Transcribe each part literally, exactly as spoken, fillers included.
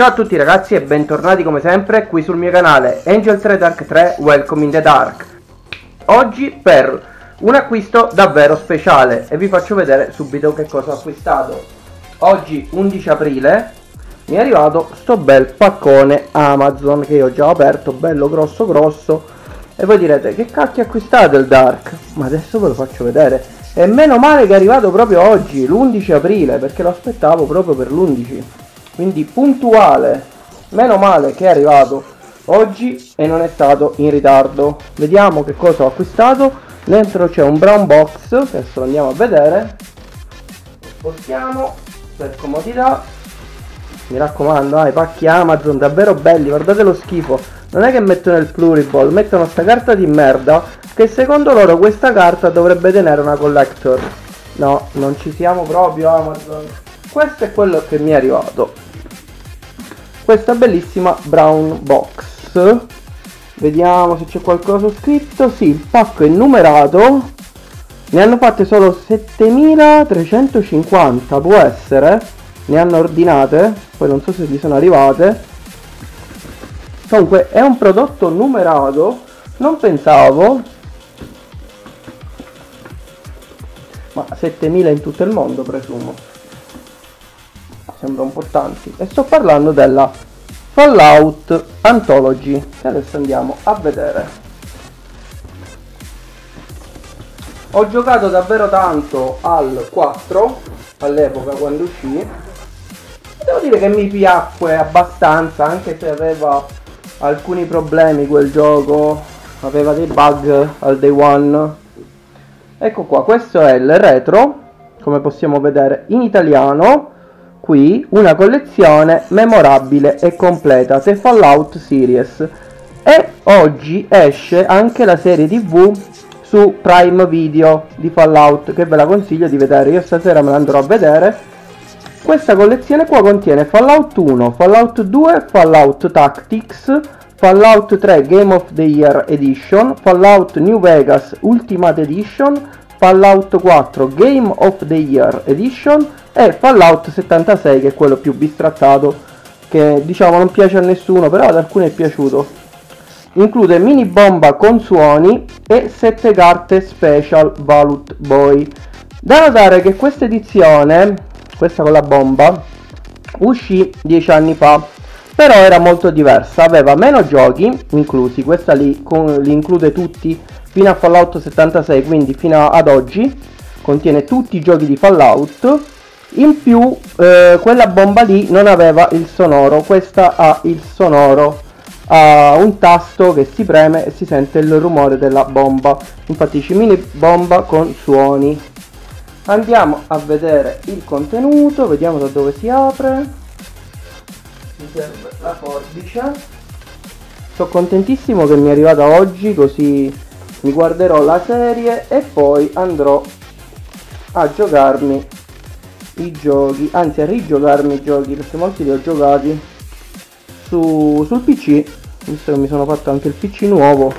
Ciao a tutti ragazzi e bentornati come sempre qui sul mio canale Angel tre Dark tre Welcome in the Dark. Oggi per un acquisto davvero speciale e vi faccio vedere subito che cosa ho acquistato. Oggi undici aprile mi è arrivato sto bel paccone Amazon che io ho già aperto, bello grosso grosso, e voi direte che cacchio acquistate il Dark? Ma adesso ve lo faccio vedere. E meno male che è arrivato proprio oggi, l'undici aprile, perché lo aspettavo proprio per l'undici. Quindi puntuale, meno male che è arrivato oggi e non è stato in ritardo. Vediamo che cosa ho acquistato. Dentro c'è un brown box, adesso andiamo a vedere. Spostiamo per comodità. Mi raccomando, ah, i pacchi Amazon davvero belli, guardate lo schifo. Non è che mettono il pluriball, mettono sta carta di merda, che secondo loro questa carta dovrebbe tenere una collector. No, non ci siamo proprio Amazon. Questo è quello che mi è arrivato, questa bellissima brown box. Vediamo se c'è qualcosa scritto. Sì, il pacco è numerato, ne hanno fatte solo settemilatrecentocinquanta, può essere, ne hanno ordinate, poi non so se gli sono arrivate. Comunque è un prodotto numerato, non pensavo, ma settemila in tutto il mondo presumo, sembra un po' tanti. E sto parlando della Fallout Anthology, che adesso andiamo a vedere. Ho giocato davvero tanto al quattro all'epoca quando uscì, devo dire che mi piacque abbastanza, anche se aveva alcuni problemi quel gioco, aveva dei bug al day one. Ecco qua, questo è il retro, come possiamo vedere in italiano. Qui una collezione memorabile e completa, The Fallout Series, e oggi esce anche la serie tv su Prime Video di Fallout, che ve la consiglio di vedere, io stasera me la andrò a vedere. Questa collezione qua contiene Fallout uno, Fallout due, Fallout Tactics, Fallout tre Game of the Year Edition, Fallout New Vegas Ultimate Edition, Fallout quattro Game of the Year Edition e Fallout settantasei, che è quello più bistrattato, che diciamo non piace a nessuno, però ad alcuni è piaciuto. Include mini bomba con suoni e sette carte special Vault Boy. Da notare che questa edizione, questa con la bomba, uscì dieci anni fa, però era molto diversa, aveva meno giochi inclusi, questa li, con, li include tutti fino a Fallout settantasei, quindi fino ad oggi contiene tutti i giochi di Fallout. In più eh, quella bomba lì non aveva il sonoro, questa ha il sonoro, ha un tasto che si preme e si sente il rumore della bomba, infatti c'è mini bomba con suoni. Andiamo a vedere il contenuto, vediamo da dove si apre, mi serve la forbice. Sono contentissimo che mi è arrivata oggi, così mi guarderò la serie e poi andrò a giocarmi i giochi, anzi a rigiocarmi i giochi, perché molti li ho giocati su, sul P C, visto che mi sono fatto anche il P C nuovo.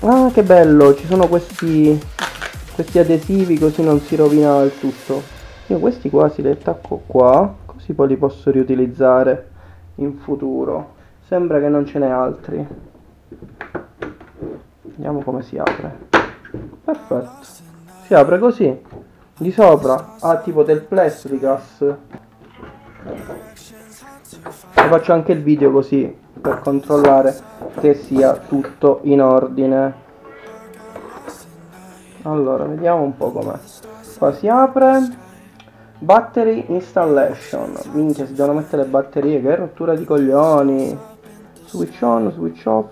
Ah, che bello, ci sono questi questi adesivi così non si rovina il tutto. Io questi qua si li attacco qua, così poi li posso riutilizzare in futuro. Sembra che non ce n'è altri. Vediamo come si apre. Perfetto, si apre così. Di sopra ha tipo del plexiglass. E faccio anche il video così per controllare che sia tutto in ordine. Allora, vediamo un po' com'è. Qua si apre. Battery installation. Minchia, si devono mettere le batterie, che rottura di coglioni. Switch on, switch off.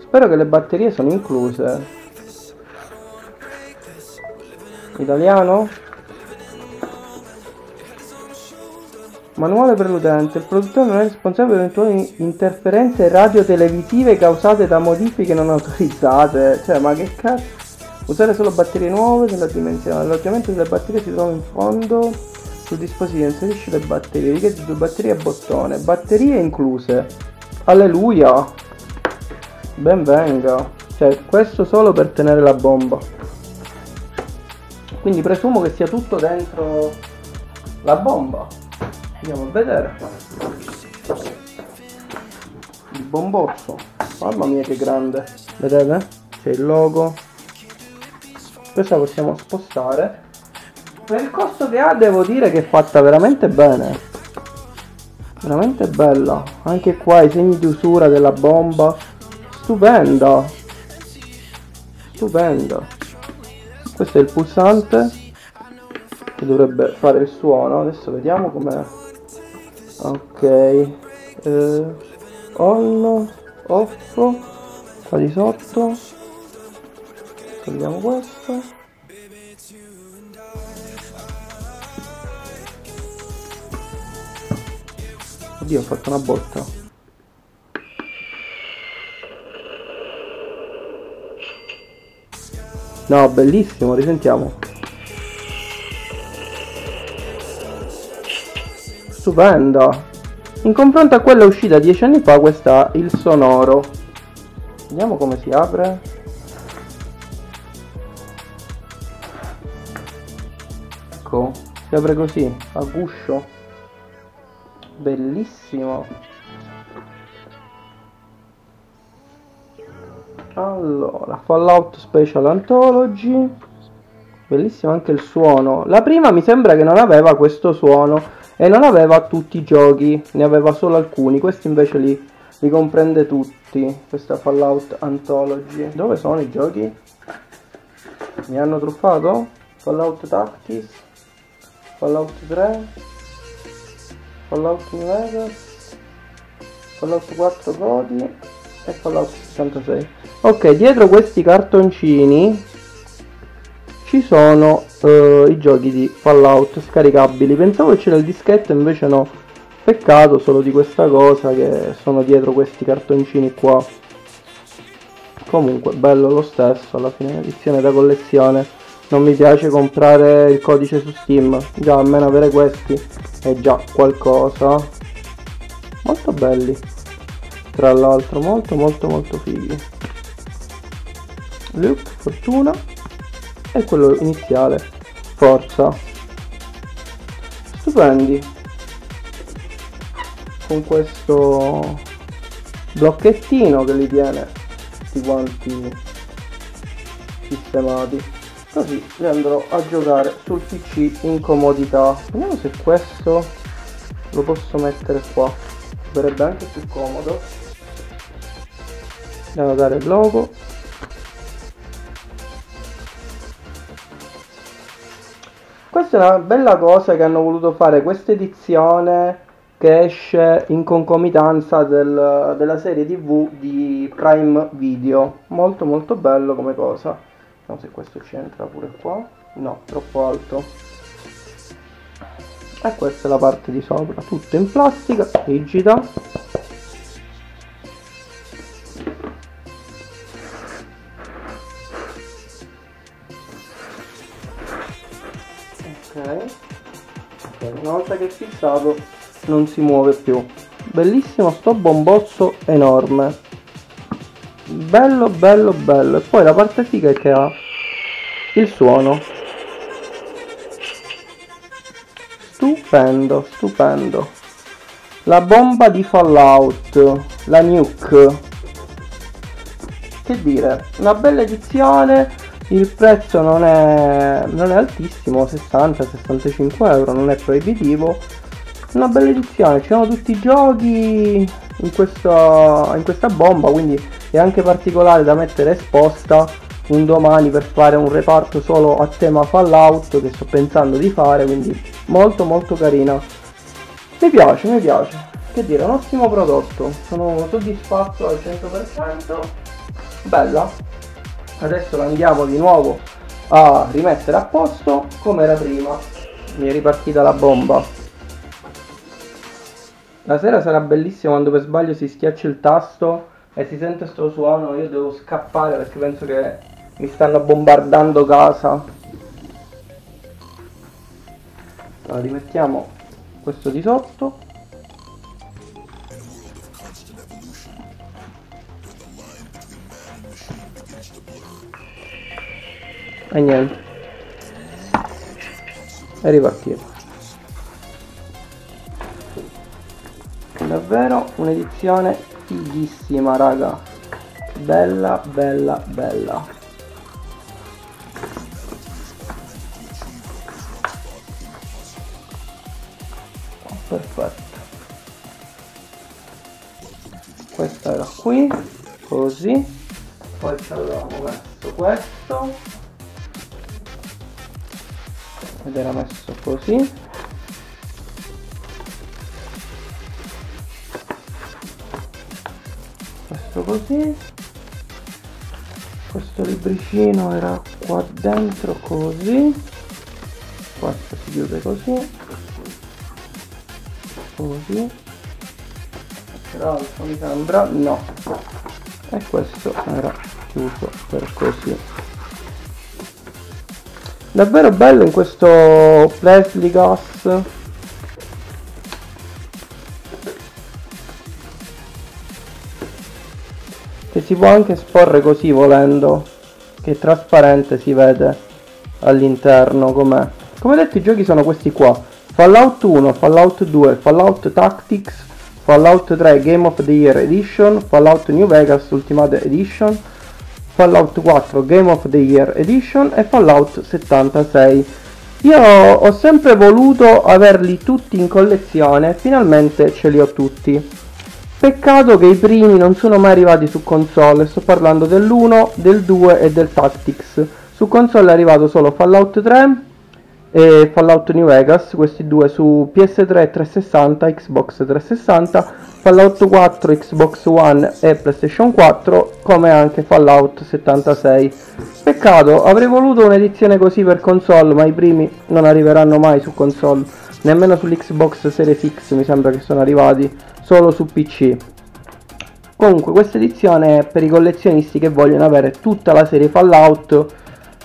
Spero che le batterie sono incluse. Italiano? Manuale per l'utente. Il produttore non è responsabile per eventuali interferenze radiotelevisive causate da modifiche non autorizzate. Cioè, ma che cazzo? Usare solo batterie nuove nella dimensione. L'alloggiamento delle batterie si trova in fondo. Sul dispositivo inserisci le batterie. Richiedi due batterie a bottone. Batterie incluse. Alleluia! Ben venga, cioè questo solo per tenere la bomba, quindi presumo che sia tutto dentro la bomba. Andiamo a vedere. Il bombozzo. Mamma mia che grande. Vedete? C'è il logo. Questa possiamo spostare. Per il costo che ha devo dire che è fatta veramente bene. Veramente bella. Anche qua i segni di usura della bomba. Stupenda. Stupenda. Questo è il pulsante che dovrebbe fare il suono. Adesso vediamo com'è. Ok, eh, on, off. Qua di sotto togliamo questo. Oddio, ho fatto una botta. No, bellissimo, risentiamo. Stupenda. In confronto a quella uscita dieci anni fa, questa il sonoro. Vediamo come si apre. Ecco, si apre così, a guscio. Bellissimo. Allora, Fallout Special Anthology. Bellissimo anche il suono. La prima mi sembra che non aveva questo suono e non aveva tutti i giochi, ne aveva solo alcuni. Questi invece li, li comprende tutti, questa Fallout Anthology. Dove sono i giochi? Mi hanno truffato? Fallout Tactics, Fallout tre, Fallout New Vegas, Fallout quattro Cody e Fallout sessantasei. Ok, dietro questi cartoncini ci sono uh, i giochi di Fallout scaricabili. Pensavo che c'era il dischetto, invece no. Peccato solo di questa cosa, che sono dietro questi cartoncini qua. Comunque bello lo stesso, alla fine edizione da collezione. Non mi piace comprare il codice su Steam, già a meno avere questi è già qualcosa. Molto belli, tra l'altro, molto molto molto fighi. Luke, fortuna, e quello iniziale, forza. Stupendi. Con questo blocchettino che li tiene tutti quanti sistemati. Così li andrò a giocare sul P C in comodità. Vediamo se questo lo posso mettere qua. Sarebbe anche più comodo. Andiamo a dare il logo. Questa è una bella cosa che hanno voluto fare, questa edizione che esce in concomitanza del, della serie tv di Prime Video. Molto molto bello come cosa. Se questo ci entra pure qua. No, troppo alto. E questa è la parte di sopra, tutto in plastica rigida. Ok, una volta che è fissato non si muove più. Bellissimo sto bombozzo enorme. Bello bello bello. E poi la parte figa è che ha il suono. Stupendo, stupendo. La bomba di Fallout, la nuke. Che dire, una bella edizione. Il prezzo non è, non è altissimo, sessanta sessantacinque euro, non è proibitivo. Una bella edizione, ci sono tutti i giochi in questa, in questa bomba, quindi è anche particolare da mettere esposta un domani per fare un reparto solo a tema Fallout, che sto pensando di fare, quindi molto molto carina. Mi piace, mi piace. Che dire, un ottimo prodotto, sono soddisfatto al cento per cento. Bella. Adesso la andiamo di nuovo a rimettere a posto come era prima. Mi è ripartita la bomba. La sera sarà bellissimo quando per sbaglio si schiaccia il tasto e si sente sto suono. Io devo scappare perché penso che mi stanno bombardando casa. Allora, rimettiamo questo di sotto. E niente. E ripartiamo. davvero un'edizione fighissima, raga. Bella, bella, bella. Oh, perfetto. Questa era qui, così. Poi ci avevamo messo questo. Ed era messo così. Così, questo libricino era qua dentro, così, questo si chiude così, così, tra l'altro mi sembra, no, e questo era chiuso per così. Davvero bello in questo Plastic Gas. Si può anche esporre così volendo, che è trasparente, si vede all'interno com'è. Come detto, i giochi sono questi qua: Fallout uno, Fallout due, Fallout Tactics, Fallout tre Game of the Year Edition, Fallout New Vegas Ultimate Edition, Fallout quattro Game of the Year Edition e Fallout settantasei. Io ho sempre voluto averli tutti in collezione, finalmente ce li ho tutti. Peccato che i primi non sono mai arrivati su console, sto parlando dell'uno, del due e del Tactics. Su console è arrivato solo Fallout tre e Fallout New Vegas, questi due su P S tre, trecentosessanta, Xbox trecentosessanta, Fallout quattro, Xbox One e PlayStation quattro, come anche Fallout settantasei. Peccato, avrei voluto un'edizione così per console, ma i primi non arriveranno mai su console, nemmeno sull'Xbox Series X mi sembra che sono arrivati, solo su P C. Comunque questa edizione è per i collezionisti che vogliono avere tutta la serie Fallout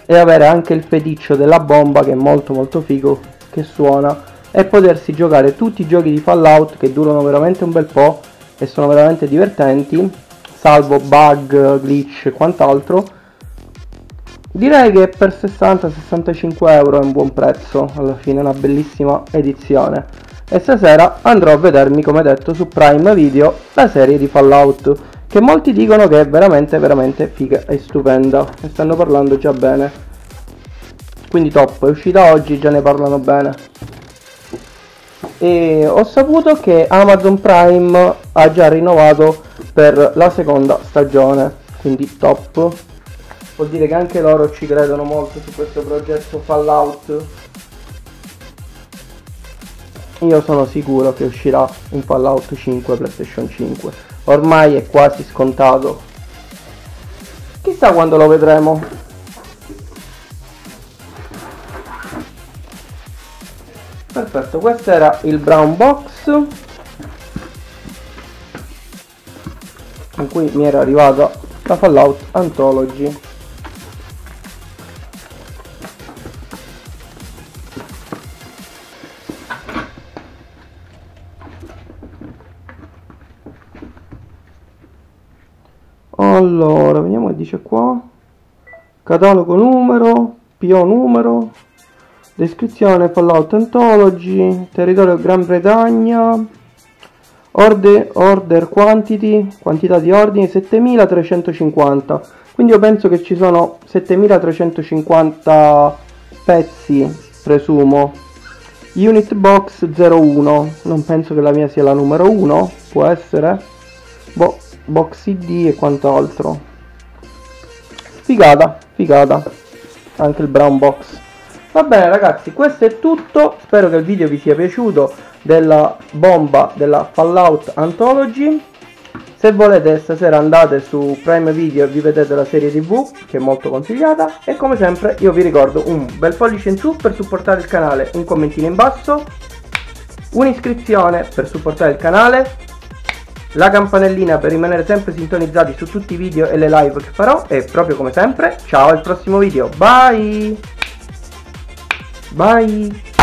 e avere anche il feticcio della bomba, che è molto molto figo, che suona, e potersi giocare tutti i giochi di Fallout, che durano veramente un bel po' e sono veramente divertenti, salvo bug, glitch e quant'altro. Direi che per sessanta sessantacinque euro è un buon prezzo, alla fine è una bellissima edizione. E stasera andrò a vedermi, come detto, su Prime Video la serie di Fallout, che molti dicono che è veramente veramente figa e stupenda, e stanno parlando già bene, quindi top, è uscita oggi, già ne parlano bene. E ho saputo che Amazon Prime ha già rinnovato per la seconda stagione, quindi top, vuol dire che anche loro ci credono molto su questo progetto Fallout. Io sono sicuro che uscirà un Fallout cinque PlayStation cinque, ormai è quasi scontato, chissà quando lo vedremo. Perfetto, questo era il brown box in cui mi era arrivata la Fallout Anthology. Allora, vediamo che dice qua. Catalogo numero, P O numero, descrizione Fallout Anthology, territorio Gran Bretagna, order, order quantity, quantità di ordini settemilatrecentocinquanta. Quindi io penso che ci sono settemilatrecentocinquanta pezzi, presumo. Unit box zero uno, non penso che la mia sia la numero uno, può essere? Boh. Box C D e quant'altro. Figata, figata. Anche il brown box. Va bene ragazzi, questo è tutto. Spero che il video vi sia piaciuto della bomba della Fallout Anthology. Se volete stasera andate su Prime Video e vi vedete la serie tv, che è molto consigliata. E come sempre io vi ricordo un bel pollice in su per supportare il canale, un commentino in basso, un'iscrizione per supportare il canale, la campanellina per rimanere sempre sintonizzati su tutti i video e le live che farò. E proprio come sempre, ciao al prossimo video, bye bye.